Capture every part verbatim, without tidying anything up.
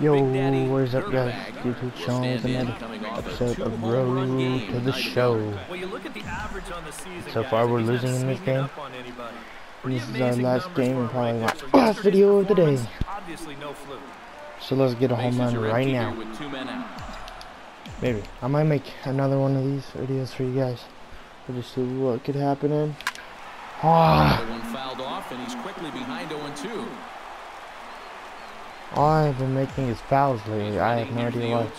Yo, where's up guys, YouTube channel with another episode of Road to the Show. So far we're losing in this game. This is our last game and probably my last video of the day. So let's get a home run right now. Maybe. I might make another one of these videos for you guys. We'll just see what could happen in. Ah! All I've been making is fouls lately. I have no idea why.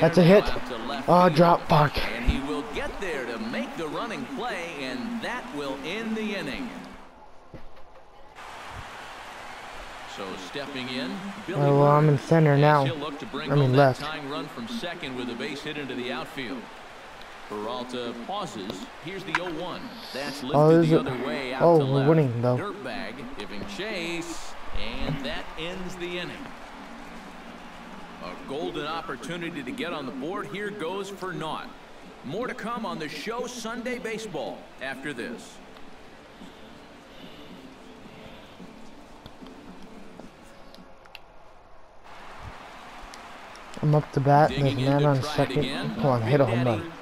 That's a hit. Oh, drop, fuck. And he will get there to make the running play, and that will end the inning. So stepping in, Billy. Oh, well, I'm in center now. I mean left. Run from second with a base hit into the outfield. Peralta pauses. Here's the oh one. That's lifted oh, the other way out oh, to left. We're winning though. Dirtbag giving chase, and that ends the inning. A golden opportunity to get on the board here goes for naught. More to come on the show Sunday Baseball after this. I'm up to bat. There's a man on second. Come on, hit a home run.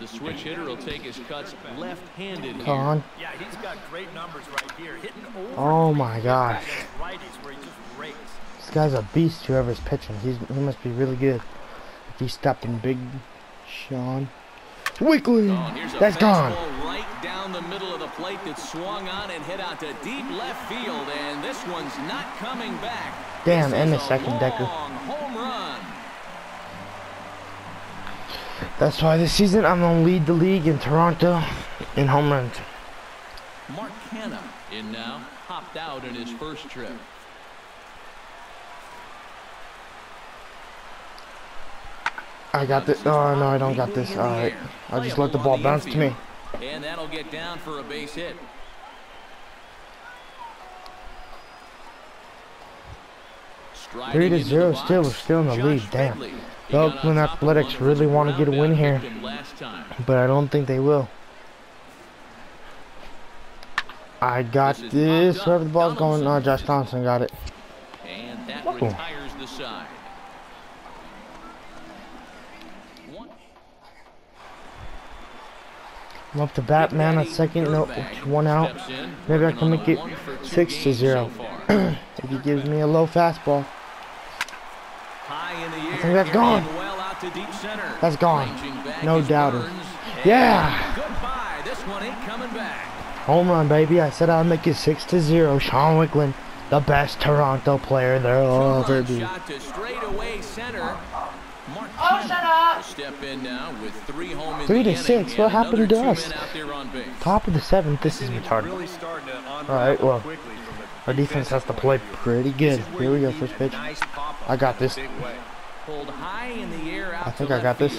The switch hitter will take his cuts left-handed. Come on. Yeah, he's got great numbers right here. Hitting over. Oh my gosh. This guy's a beast. Whoever's pitching, he's he must be really good. If he's stopping Big Shawn Wicklund, that's gone. Right down the middle of the plate that swung on and hit out to deep left field, and this one's not coming back. Damn, and the second decker. That's why this season I'm gonna lead the league in Toronto in home runs. Mark Hanna in now, hopped out in his first trip. I got this. Oh no, I don't got this. All right, I'll just let the ball bounce to me. And that'll get down for a base hit. Three to zero. Still, we're still in the lead. Damn. The Oakland Athletics really want to get a win here, but I don't think they will. I got this. Wherever the ball's going, oh, Josh Thompson got it. And that retires the side. I'm up to bat, man, at second. No, it's one out. Maybe I can make it six to zero if he gives me a low fastball. I think that's gone. That's gone. No doubter. Yeah. Home run, baby. I said I'd make it six to zero. Shawn Wicklund, the best Toronto player there'll ever be. Shot to straightaway center. Oh, shut up. Step in now with three home in. Three to six. What happened to us? Top of the seventh. This is retarded. All right. Well, our defense has to play pretty good. Here we go. First pitch. I got this. I think I got this.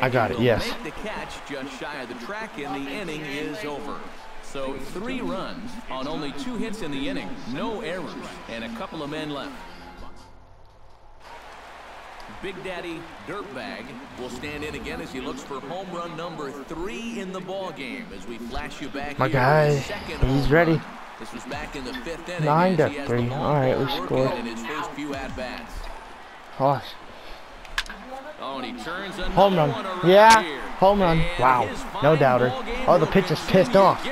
I got it. Yes. The catch just shy of the track, and the inning is over. So three runs on only two hits in the inning, no errors, and a couple of men left. Big Daddy Dirtbag will stand in again as he looks for home run number three in the ball game. As we flash you back, my guy, he's ready. This was back in the fifth inning. Nine to three. All right, we scored. Gosh. Oh, and he turns home run. Yeah, here. Home run. And wow, no doubter. Oh, the pitch is pissed off.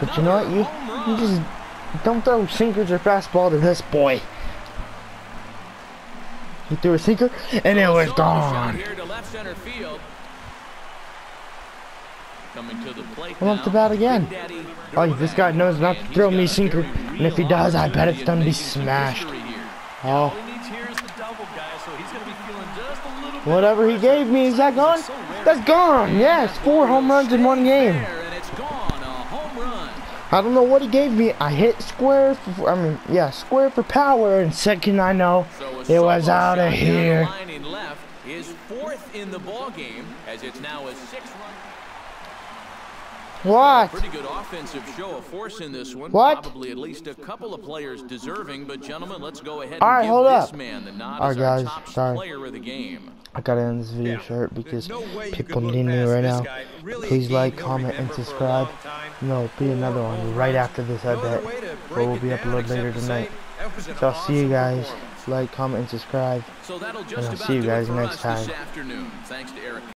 But you know what? You, you just don't throw sinkers or fastball to this boy. He threw a sinker, and it was gone. I'm up to bat again. Oh, this guy knows not to throw me sinker, and if he does, I bet it's going to be smashed. Oh. Whatever he gave me, is that gone? That's gone, yes. Four home runs in one game. I don't know what he gave me. I hit square for, I mean, yeah, square for power, and second I know, it was out of here. What? Pretty good offensive show of force in this one. What? Probably at least a couple of players deserving, but gentlemen, let's go ahead and All right, hold up. man the nod All right, guys, sorry. Player of the game. I gotta end this video yeah. short because no people need me right now. Really Please like, comment, and subscribe. No, be another one right after this, I bet. But we'll be uploaded later tonight. So I'll awesome see you guys. Performance. Like, comment, and subscribe. So that'll just and I'll see you guys next time. Thanks to Eric.